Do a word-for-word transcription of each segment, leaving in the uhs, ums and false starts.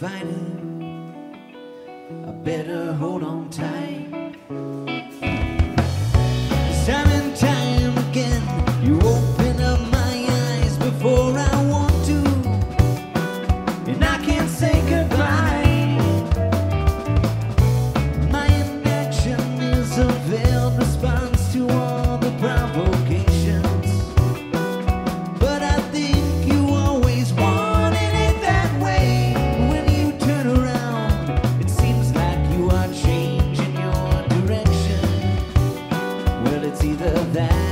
fighting, I better hold on tight. 'Cause time and time again, you open up my eyes before I want to, and I can't say goodbye. My inaction is a veiled response to all the provocations. Thank you.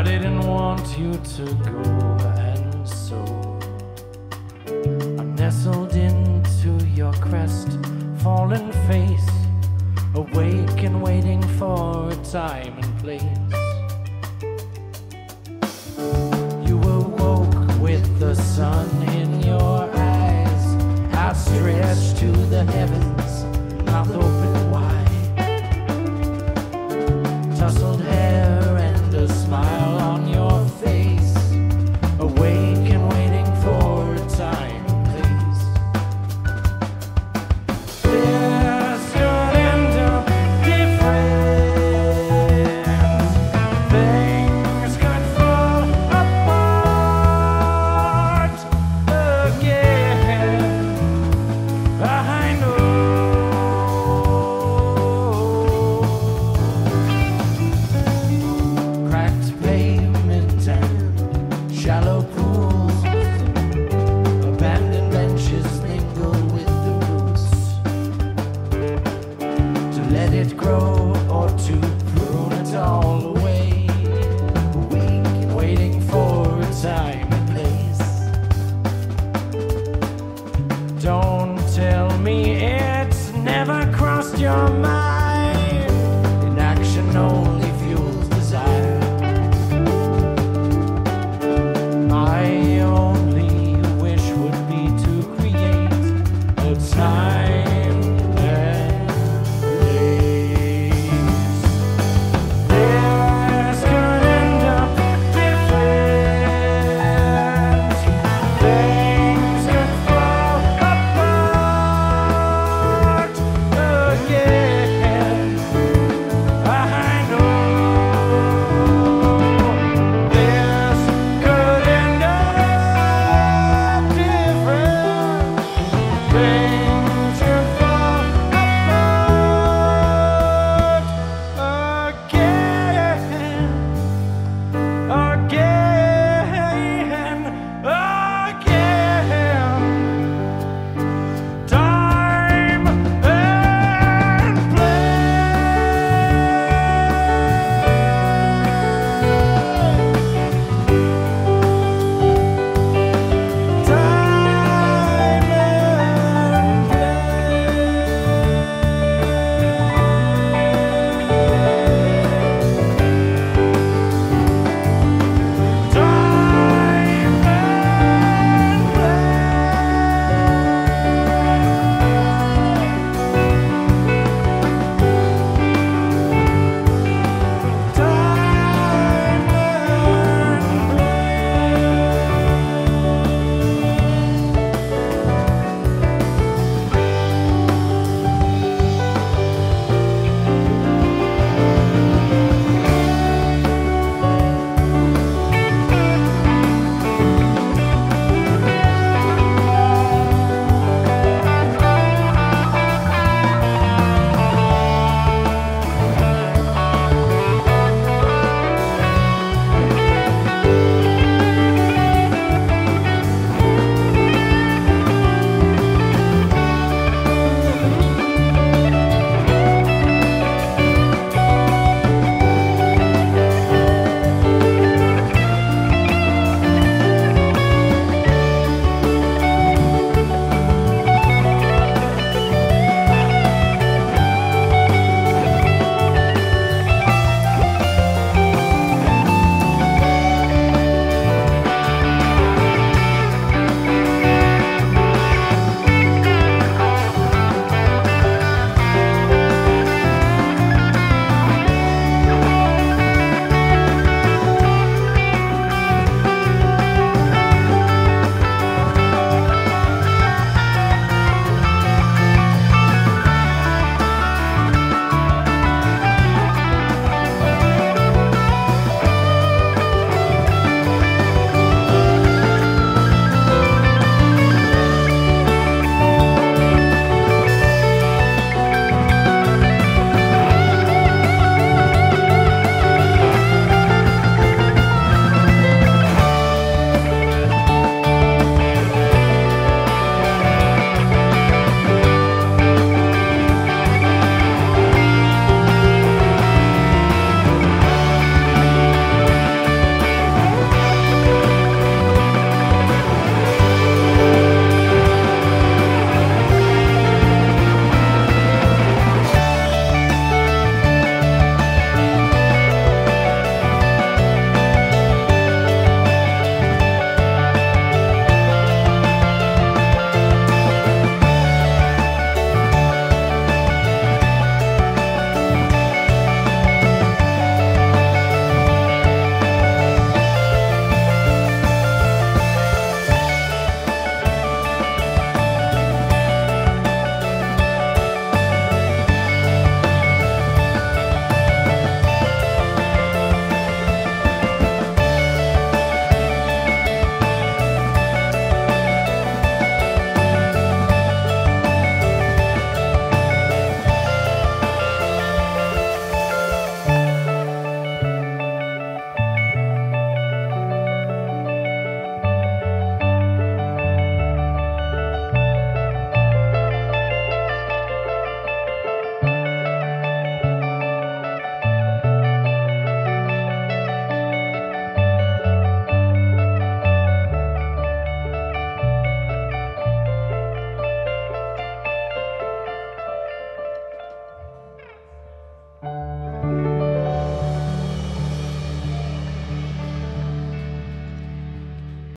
I didn't want you to go, and so I nestled into your crest, fallen face, awake and waiting for a time and place.